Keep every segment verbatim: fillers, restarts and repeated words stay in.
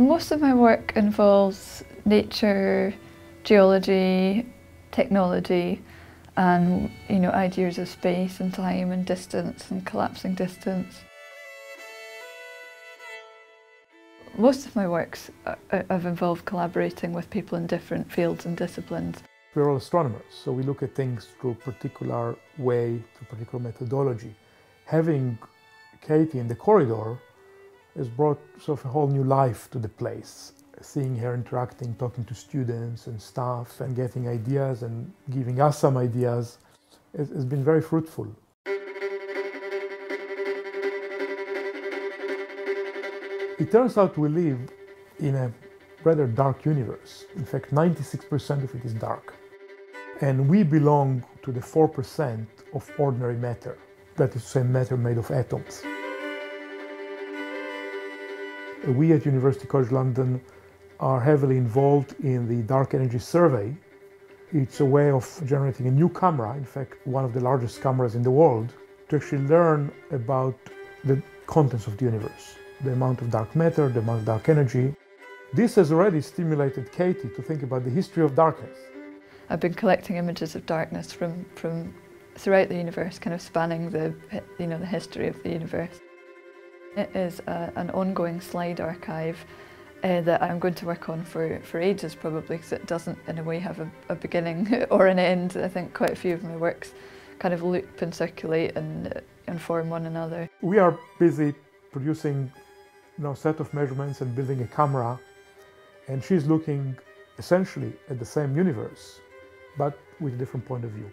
Most of my work involves nature, geology, technology, and you know, ideas of space and time and distance and collapsing distance. Most of my works have involved collaborating with people in different fields and disciplines. We're all astronomers, so we look at things through a particular way, through a particular methodology. Having Katie in the corridor has brought sort of a whole new life to the place. Seeing her interacting, talking to students and staff and getting ideas and giving us some ideas has been very fruitful. It turns out we live in a rather dark universe. In fact, ninety-six percent of it is dark. And we belong to the four percent of ordinary matter. That is to say, matter made of atoms. We at University College London are heavily involved in the Dark Energy Survey. It's a way of generating a new camera, in fact, one of the largest cameras in the world, to actually learn about the contents of the universe. The amount of dark matter, the amount of dark energy. This has already stimulated Katie to think about the history of darkness. I've been collecting images of darkness from, from throughout the universe, kind of spanning the, you know, the history of the universe. It is a, an ongoing slide archive uh, that I'm going to work on for, for ages probably, because it doesn't in a way have a, a beginning or an end. I think quite a few of my works kind of loop and circulate and inform one another. We are busy producing you know, set of measurements and building a camera, and she's looking essentially at the same universe, but with a different point of view.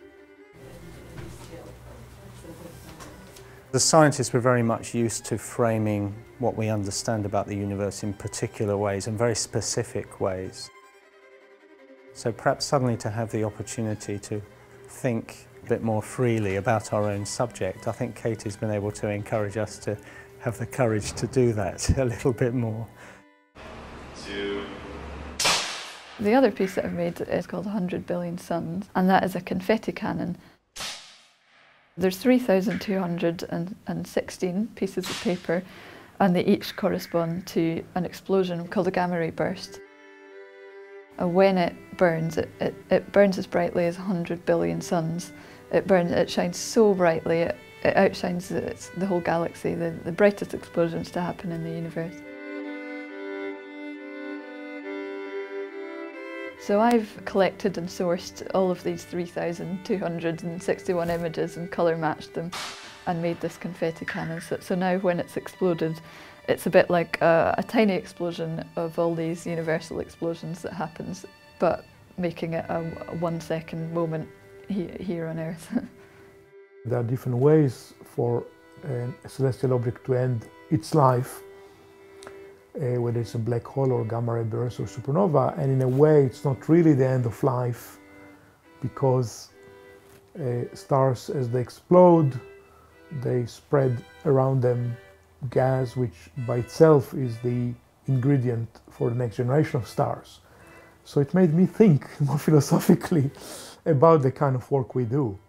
The scientists were very much used to framing what we understand about the universe in particular ways and very specific ways. So perhaps suddenly to have the opportunity to think a bit more freely about our own subject, I think Katie's been able to encourage us to have the courage to do that a little bit more. Two. The other piece that I've made is called one hundred billion suns, and that is a confetti cannon. There's three thousand two hundred sixteen pieces of paper, and they each correspond to an explosion called a gamma-ray burst. And when it burns, it, it, it burns as brightly as one hundred billion suns. It burns, it shines so brightly, it, It outshines the, the whole galaxy, the, the brightest explosions to happen in the universe. So I've collected and sourced all of these three thousand two hundred sixty-one images and colour matched them and made this confetti cannon. So, so now when it's exploded, it's a bit like a, a tiny explosion of all these universal explosions that happens, but making it a, a one second moment he, here on Earth. There are different ways for a celestial object to end its life, uh, whether it's a black hole or gamma-ray burst or supernova, and in a way it's not really the end of life, because uh, stars, as they explode, they spread around them gas, which by itself is the ingredient for the next generation of stars. So it made me think more philosophically about the kind of work we do.